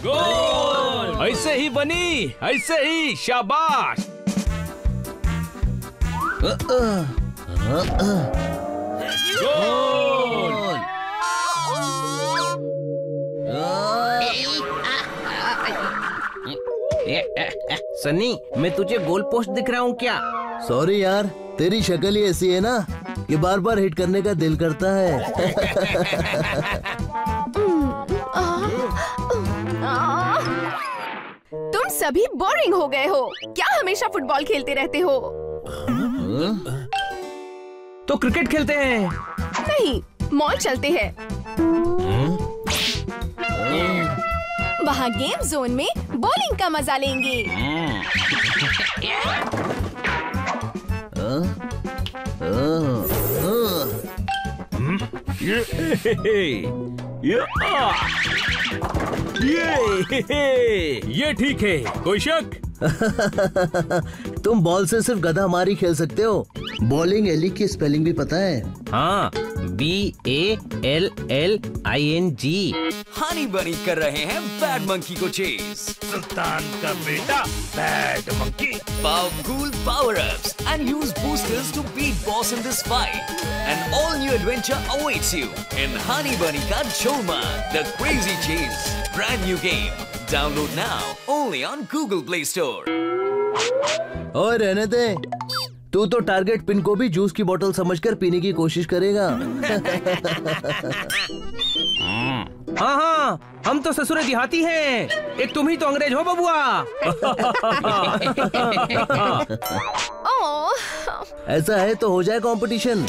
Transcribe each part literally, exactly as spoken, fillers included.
गोल! ऐसे ही बनी, ऐसे ही, शाबाश। गोल! सनी, मैं तुझे गोल पोस्ट दिख रहा हूँ क्या? सॉरी यार, तेरी शक्ल ही ऐसी है ना कि बार बार हिट करने का दिल करता है। तुम सभी बोरिंग हो गए हो। क्या हमेशा फुटबॉल खेलते रहते हो? तो क्रिकेट खेलते हैं। नहीं, मॉल चलते हैं। वहाँ गेम जोन में बॉलिंग का मजा लेंगे। ये ये ठीक है, कोई शक? तुम बॉल से सिर्फ गधा मारी खेल सकते हो। बॉलिंग एली की स्पेलिंग भी पता है? हाँ, B A L L I N G. Honey Bunny कर रहे हैं बैड मंकी को चेस। सुल्तान का बेटा bad monkey. Power cool power-ups and use boosters to beat boss in this fight. An all-new adventure awaits you in Hunny Bunny ka Choma, the crazy chase. Brand new game. Download now only on Google Play Store. और रहने दे, तू तो target pin को भी juice की बोतल समझकर पीने की कोशिश करेगा। हाँ हाँ, हम तो ससुरे देहाती हैं। एक तुम ही तो अंग्रेज हो बबुआ। ऐसा है तो हो जाए कंपटीशन।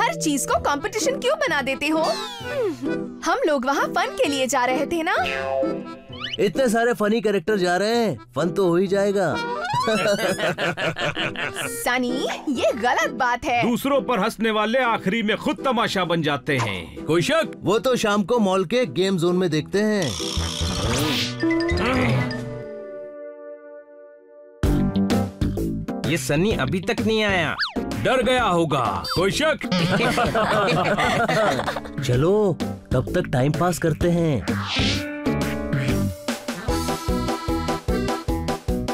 हर चीज को कंपटीशन क्यों बना देते हो? हम लोग वहाँ फन के लिए जा रहे थे ना। इतने सारे फनी कैरेक्टर जा रहे हैं, फन तो हो ही जाएगा। सनी, ये गलत बात है। दूसरों पर हंसने वाले आखिरी में खुद तमाशा बन जाते हैं। कोई शक? वो तो शाम को मॉल के गेम जोन में देखते हैं। ये सनी अभी तक नहीं आया। डर गया होगा। कोई शक? चलो, तब तक टाइम पास करते हैं।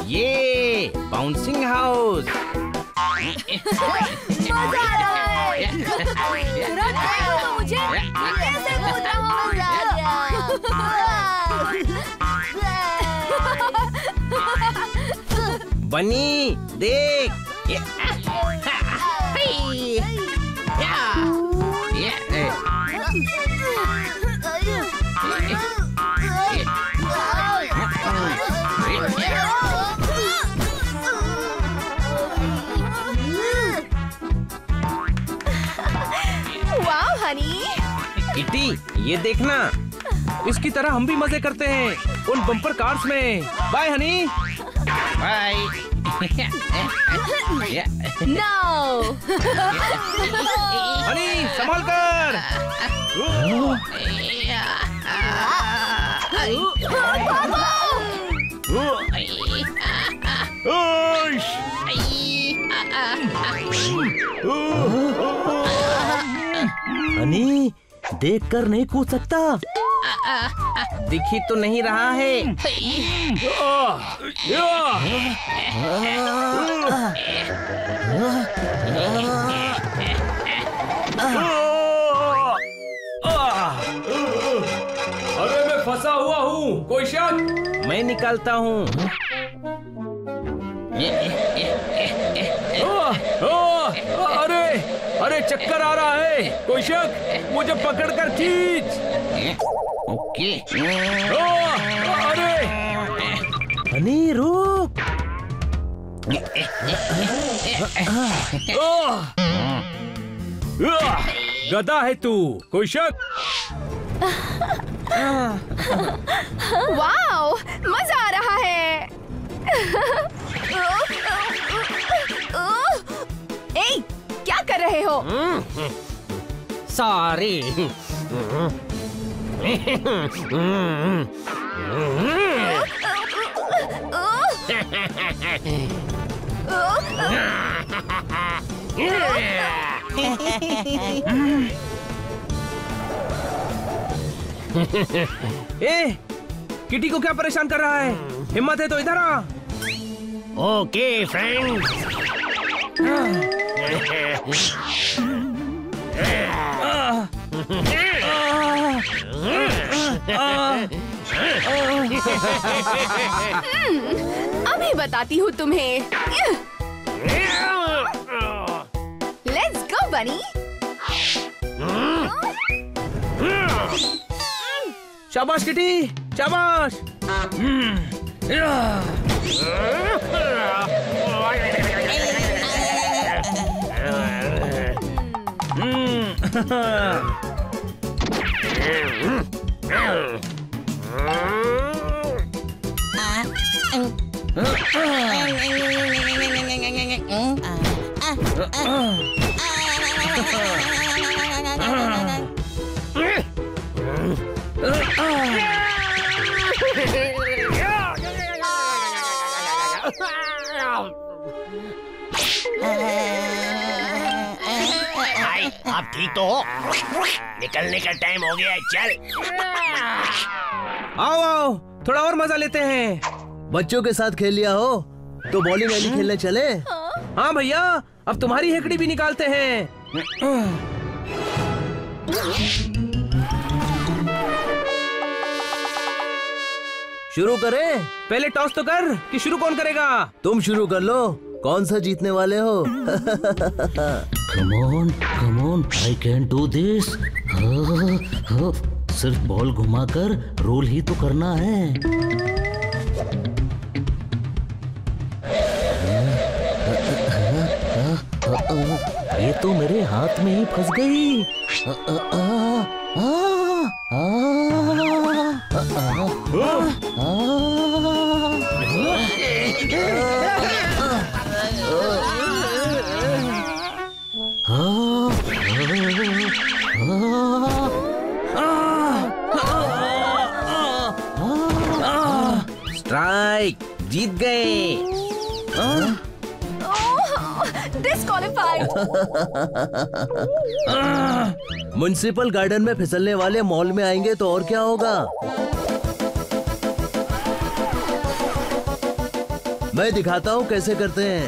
ये बाउंसिंग हाउस। मजा आ रहा है। मुझे कैसे बोलता हूँ? बनी देख। किटी, ये देखना, इसकी तरह हम भी मजे करते हैं उन बम्पर कार्स में। Bye Honey. Bye. No. Honey, संभाल कर। हनी, देखकर नहीं कूद सकता। दिखी तो नहीं रहा है। अरे मैं फंसा हुआ हूँ। कोई शक? मैं निकालता हूँ। अरे अरे चक्कर आ रहा है। कोई शक? मुझे पकड़ कर खींच। ओके। अरे हनी रुक। गधा है तू, कोई शक? वाओ, मजा आ रहा है। ए, क्या कर रहे हो? सॉरी। ए, किटी को क्या परेशान कर रहा है? हिम्मत है तो इधर आ। Okay friend. अभी बताती हूँ तुम्हें। लेट्स गो बनी। शाबाश किटी, शाबाश। हाय, आप ठीक तो हो? निकलने का टाइम हो गया है, चल। आओ आओ, थोड़ा और मजा लेते हैं। बच्चों के साथ खेल लिया हो तो बॉलिंग वैली खेलने चले? हाँ भैया, अब तुम्हारी हेकड़ी भी निकालते हैं। शुरू करें? पहले टॉस तो कर कि शुरू कौन करेगा? तुम शुरू कर लो, कौन सा जीतने वाले हो? Come on, come on, I can do this. सिर्फ बॉल घुमाकर रोल ही तो करना है। ये तो मेरे हाथ में ही फंस गई। स्ट्राइक, जीत गए। डिस्क्वालीफाइड। म्युनिसिपल गार्डन में फिसलने वाले मॉल में आएंगे तो और क्या होगा? मैं दिखाता हूँ कैसे करते हैं।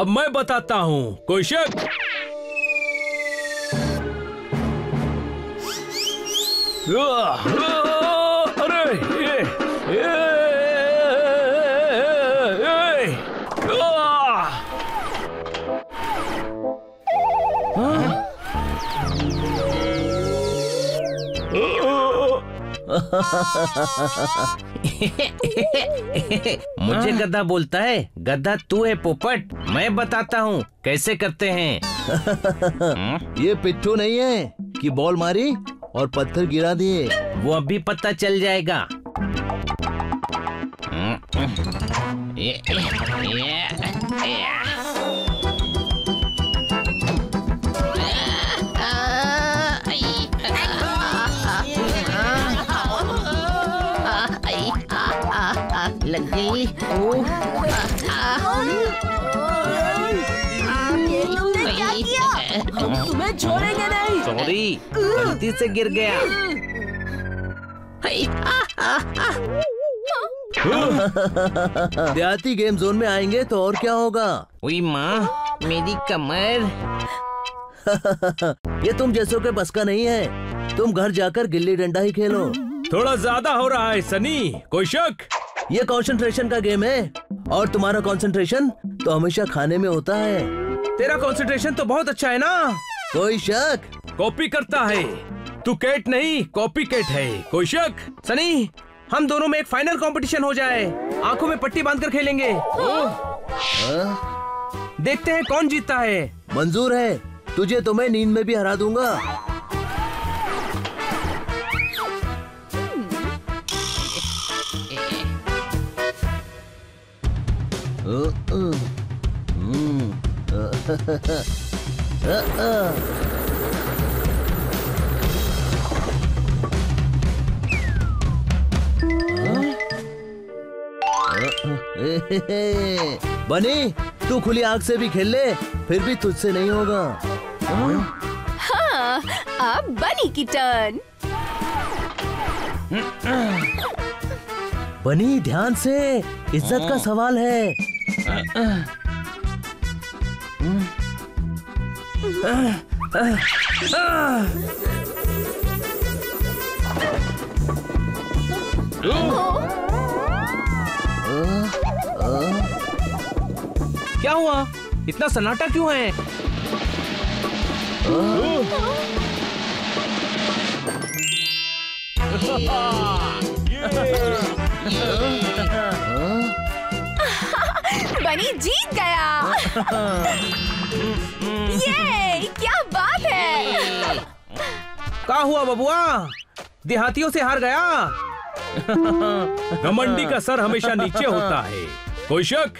अब मैं बताता हूँ, कोई शक? अरे ये, ये। मुझे गधा बोलता है, गधा तू है पोपट। मैं बताता हूँ कैसे करते हैं। ये पिट्ठू नहीं है कि बॉल मारी और पत्थर गिरा दिए। वो अभी पता चल जाएगा। लग गई। तुमने क्या किया? तुम्हें छोड़ेंगे नहीं। सॉरी, गलती से गिर गया। देहाती गेम जोन में आएंगे तो और क्या होगा? ओए माँ, मेरी कमर। ये तुम जैसों के बस का नहीं है। तुम घर जाकर गिल्ली डंडा ही खेलो। थोड़ा ज्यादा हो रहा है सनी, कोई शक? ये कंसंट्रेशन का गेम है और तुम्हारा कंसंट्रेशन तो हमेशा खाने में होता है। तेरा कंसंट्रेशन तो बहुत अच्छा है ना? कोई शक? कॉपी करता है तू, कैट नहीं कॉपी कैट है, कोई शक? सनी, हम दोनों में एक फाइनल कंपटीशन हो जाए। आंखों में पट्टी बांधकर खेलेंगे। हाँ? देखते हैं कौन जीतता है। मंजूर है तुझे, तो मैं नींद में भी हरा दूंगा। बनी तू खुली आंख से भी खेल ले, फिर भी तुझसे नहीं होगा। हाँ, अब बनी की टर्न। बनी ध्यान से, इज्जत का सवाल है। क्या हुआ, इतना सन्नाटा क्यों है? बनी जीत गया। ये क्या बात है? क्या हुआ बबुआ, देहातियों से हार गया? घमंडी का सर हमेशा नीचे होता है। कोई शक?